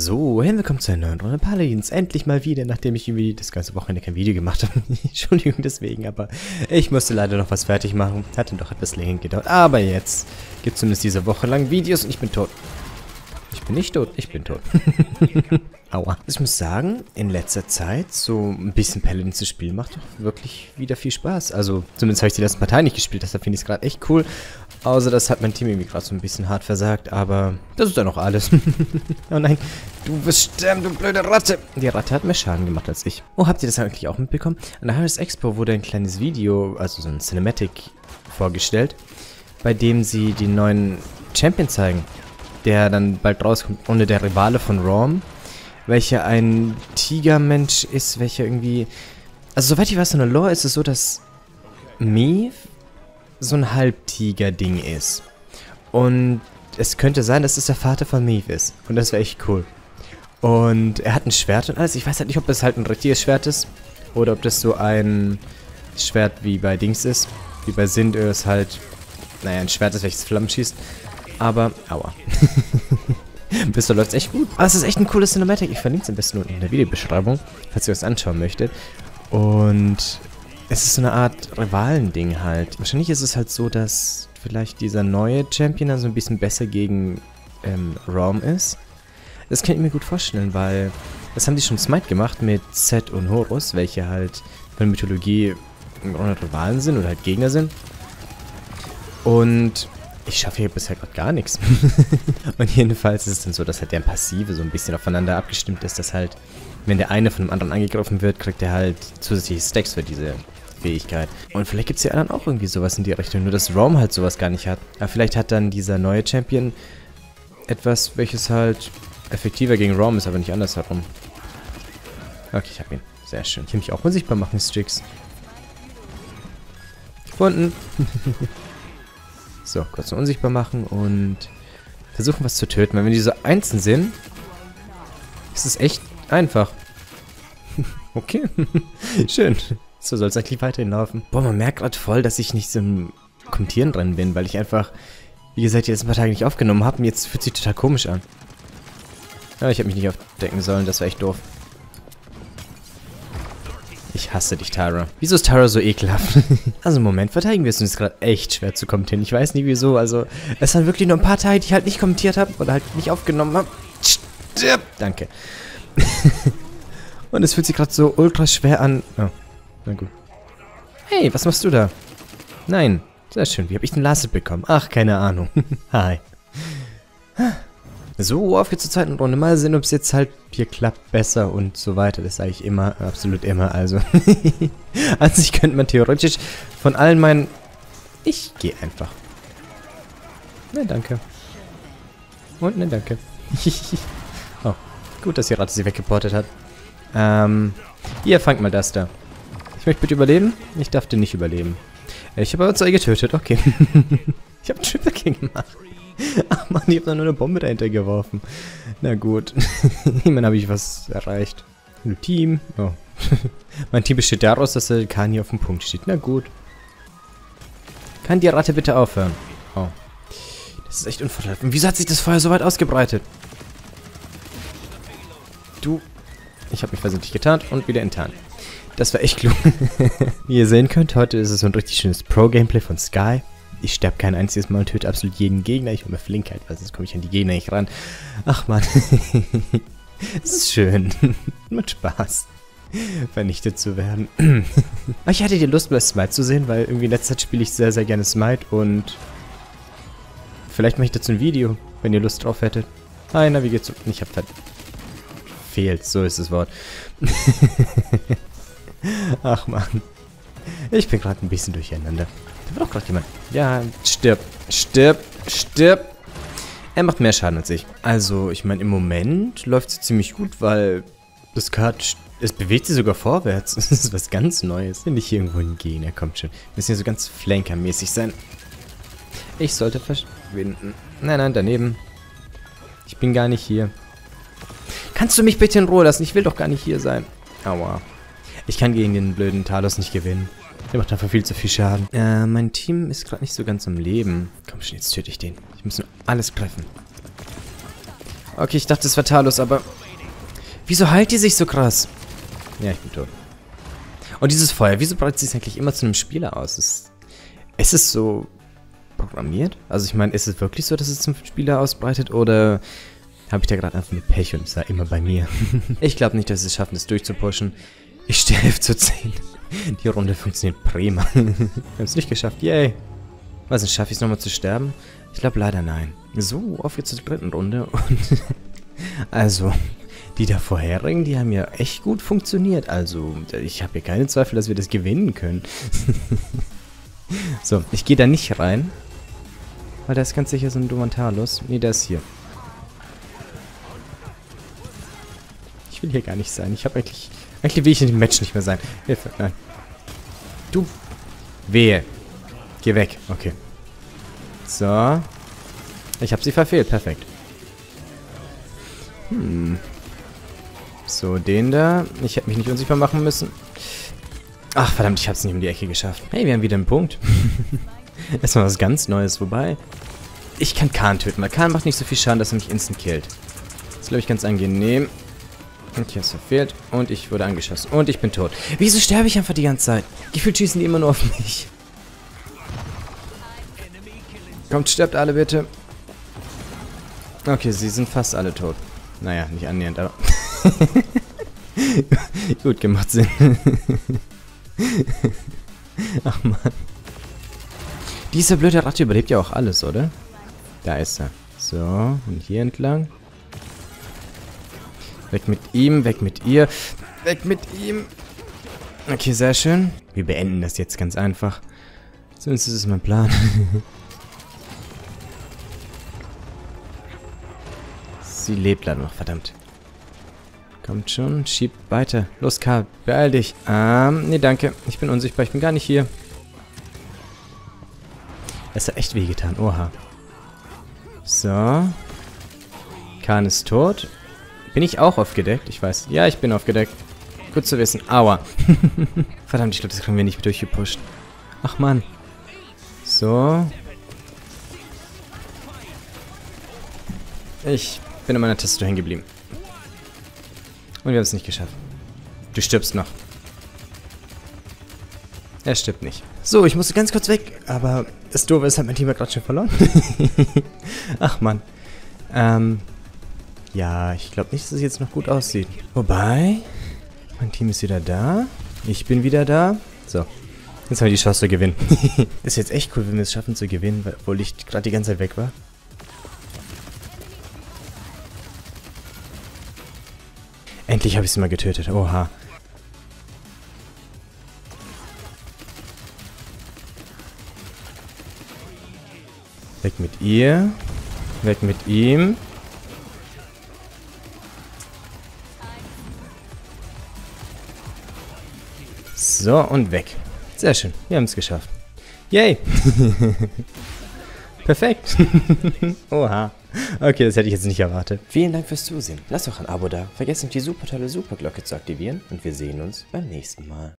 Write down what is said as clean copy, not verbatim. So, willkommen zu einer neuen Runde Paladins. Endlich mal wieder, nachdem ich irgendwie das ganze Wochenende kein Video gemacht habe. Entschuldigung deswegen, aber ich musste leider noch was fertig machen. Hat dann doch etwas länger gedauert. Aber jetzt gibt es zumindest diese Woche lang Videos und ich bin tot. Ich bin nicht tot, ich bin tot. Aua. Ich muss sagen, in letzter Zeit so ein bisschen Paladins zu spielen macht doch wirklich wieder viel Spaß. Also zumindest habe ich die letzten Parteien nicht gespielt, deshalb finde ich es gerade echt cool. Außer das hat mein Team irgendwie gerade so ein bisschen hart versagt, aber das ist dann auch alles. Oh nein, du wirst sterben, du blöde Ratte. Die Ratte hat mehr Schaden gemacht als ich. Oh, habt ihr das eigentlich auch mitbekommen? An der Harris Expo wurde ein kleines Video, also so ein Cinematic, vorgestellt, bei dem sie den neuen Champion zeigen, der dann bald rauskommt, ohne der Rivale von Rom, welcher ein Tigermensch ist, welcher irgendwie... Also soweit ich weiß von der Lore ist es so, dass Maeve so ein Halbtiger-Ding ist. Und es könnte sein, dass es der Vater von Maeve ist. Und das wäre echt cool. Und er hat ein Schwert und alles. Ich weiß halt nicht, ob das halt ein richtiges Schwert ist. Oder ob das so ein Schwert wie bei Dings ist. Wie bei Sindö ist halt... Naja, ein Schwert ist, welches Flammen schießt. Aber... Aua. Bisher läuft es echt gut. Aber es ist echt ein cooles Cinematic. Ich verlinke es am besten unten in der Videobeschreibung, falls ihr es anschauen möchtet. Und... Es ist so eine Art Rivalending halt. Wahrscheinlich ist es halt so, dass vielleicht dieser neue Champion dann so ein bisschen besser gegen Rom ist. Das kann ich mir gut vorstellen, weil das haben die schon Smite gemacht mit Zed und Horus, welche halt von der Mythologie Rivalen sind oder halt Gegner sind. Und ich schaffe hier bisher gerade gar nichts. Und jedenfalls ist es dann so, dass halt deren Passive so ein bisschen aufeinander abgestimmt ist, dass halt, wenn der eine von dem anderen angegriffen wird, kriegt er halt zusätzliche Stacks für diese Fähigkeit. Und vielleicht gibt es ja dann auch irgendwie sowas in die Richtung, nur dass Rom halt sowas gar nicht hat. Aber vielleicht hat dann dieser neue Champion etwas, welches halt effektiver gegen Rom ist, aber nicht andersherum. Okay, ich hab ihn. Sehr schön. Ich kann mich auch unsichtbar machen, Strix. Gefunden. So, kurz unsichtbar machen und versuchen, was zu töten. Weil wenn die so einzeln sind, ist es echt einfach. Okay. Schön. So soll es eigentlich weiterhin laufen. Boah, man merkt gerade voll, dass ich nicht so im Kommentieren drin bin, weil ich einfach, wie gesagt, die letzten paar Tage nicht aufgenommen habe und jetzt fühlt sich total komisch an. Aber ich habe mich nicht aufdecken sollen, das war echt doof. Ich hasse dich, Tara. Wieso ist Tara so ekelhaft? Also im Moment verteidigen wir es uns gerade echt schwer zu kommentieren. Ich weiß nicht wieso, also es waren wirklich nur ein paar Teile, die ich halt nicht kommentiert habe oder halt nicht aufgenommen habe. Stirb! Danke. Und es fühlt sich gerade so ultra schwer an. Oh, na gut. Hey, was machst du da? Nein, sehr schön. Wie habe ich den Lasset bekommen? Ach, keine Ahnung. Hi. So, auf geht's zur zweiten Runde. Mal sehen, ob es jetzt halt hier klappt besser und so weiter. Das sage ich immer, absolut immer. Also, an sich könnte man theoretisch von allen meinen... Ich gehe einfach. Nein, danke. Und nein, danke. Oh. Gut, dass die Ratte sie weggeportet hat. Ihr fangt mal das da. Ich möchte bitte überleben. Ich darf den nicht überleben. Ich habe aber zwei getötet. Okay. Ich habe einen Triple King gemacht. Ach man, ich habe da nur eine Bombe dahinter geworfen. Na gut. Immerhin habe ich was erreicht. Hallo Team. Oh. Mein Team besteht daraus, dass der Khan hier auf dem Punkt steht. Na gut. Kann die Ratte bitte aufhören? Oh. Das ist echt unvorteilhaft. Und wieso hat sich das Feuer so weit ausgebreitet? Du, ich habe mich versehentlich getarnt und wieder enttarnt. Das war echt klug. Wie ihr sehen könnt, heute ist es so ein richtig schönes Pro-Gameplay von Sky. Ich sterbe kein einziges Mal und töte absolut jeden Gegner. Ich habe mir Flinkheit, weil sonst komme ich an die Gegner nicht ran. Ach man. Es ist schön. Mit Spaß. Vernichtet zu werden. Aber ich hatte die Lust, mal Smite zu sehen, weil irgendwie in letzter Zeit spiele ich sehr, sehr gerne Smite und... Vielleicht mache ich dazu ein Video, wenn ihr Lust drauf hättet. Hi, na, wie geht's? Ich hab fehlt, so ist das Wort. Ach man. Ich bin gerade ein bisschen durcheinander. Da war auch gerade jemand. Ja, stirb, stirb, stirb. Er macht mehr Schaden als ich. Also, ich meine, im Moment läuft sie ziemlich gut, weil das Kart, es bewegt sie sogar vorwärts. Das ist was ganz Neues. Wenn ich hier irgendwo hingehe, er kommt schon. Wir müssen hier so ganz flankermäßig sein. Ich sollte verschwinden. Nein, nein, daneben. Ich bin gar nicht hier. Kannst du mich bitte in Ruhe lassen? Ich will doch gar nicht hier sein. Aua. Ich kann gegen den blöden Talos nicht gewinnen. Der macht einfach viel zu viel Schaden. Mein Team ist gerade nicht so ganz am Leben. Komm schon, jetzt töte ich den. Ich muss nur alles treffen. Okay, ich dachte, es war Talos, aber... Wieso heilt die sich so krass? Ja, ich bin tot. Und dieses Feuer, wieso breitet sich eigentlich immer zu einem Spieler aus? Ist es so programmiert? Also ich meine, ist es wirklich so, dass es zum Spieler ausbreitet? Oder habe ich da gerade einfach mit Pech und es war immer bei mir? Ich glaube nicht, dass sie es schaffen, es durchzupushen. Ich stehe 11 zu 10. Die Runde funktioniert prima. Wir haben es nicht geschafft, yay. Was, dann schaffe ich es nochmal zu sterben? Ich glaube leider nein. So, auf jetzt zur dritten Runde. Und also... Die da vorherigen, die haben ja echt gut funktioniert. Also, ich habe hier keine Zweifel, dass wir das gewinnen können. So, ich gehe da nicht rein. Weil da ist ganz sicher so ein dummer Talos. Nee, der ist hier. Ich will hier gar nicht sein. Ich habe eigentlich... Eigentlich will ich in dem Match nicht mehr sein. Hilfe, nein. Du. Wehe. Geh weg. Okay. So. Ich habe sie verfehlt. Perfekt. Hm. So, den da. Ich hätte mich nicht unsichtbar machen müssen. Ach, verdammt, ich hab's nicht um die Ecke geschafft. Hey, wir haben wieder einen Punkt. Erstmal was ganz Neues, wobei... Ich kann Khan töten, weil Khan macht nicht so viel Schaden, dass er mich instant killt. Das ist, glaube ich, ganz angenehm. Und ich hab's verfehlt. Und ich wurde angeschossen. Und ich bin tot. Wieso sterbe ich einfach die ganze Zeit? Gefühlt schießen die immer nur auf mich. Kommt, sterbt alle bitte. Okay, sie sind fast alle tot. Naja, nicht annähernd, aber... Gut gemacht, Sinn. Ach man. Dieser blöde Ratte überlebt ja auch alles, oder? Da ist er. So, und hier entlang. Weg mit ihm, weg mit ihr. Weg mit ihm. Okay, sehr schön. Wir beenden das jetzt ganz einfach. Zumindest ist es mein Plan. Sie lebt leider noch, verdammt. Kommt schon, schieb weiter. Los, Karl, beeil dich. Nee, danke. Ich bin unsichtbar, ich bin gar nicht hier. Es hat echt wehgetan, oha. So. Khan ist tot. Bin ich auch aufgedeckt? Ich weiß. Ja, ich bin aufgedeckt. Gut zu wissen. Aua. Verdammt, ich glaube, das kriegen wir nicht durchgepusht. Ach, Mann. So. Ich bin an meiner Tastatur hängen geblieben. Und wir haben es nicht geschafft. Du stirbst noch. Er stirbt nicht. So, ich musste ganz kurz weg. Aber das Doofe ist, hat mein Team ja gerade schon verloren. Ach man. Ja, ich glaube nicht, dass es jetzt noch gut aussieht. Wobei, mein Team ist wieder da. Ich bin wieder da. So, jetzt haben wir die Chance zu gewinnen. Ist jetzt echt cool, wenn wir es schaffen zu gewinnen, obwohl ich gerade die ganze Zeit weg war. Endlich habe ich sie mal getötet. Oha. Weg mit ihr. Weg mit ihm. So, und weg. Sehr schön. Wir haben es geschafft. Yay. Perfekt. Oha. Okay, das hätte ich jetzt nicht erwartet. Vielen Dank fürs Zusehen. Lasst doch ein Abo da. Vergesst nicht, die super tolle Superglocke zu aktivieren. Und wir sehen uns beim nächsten Mal.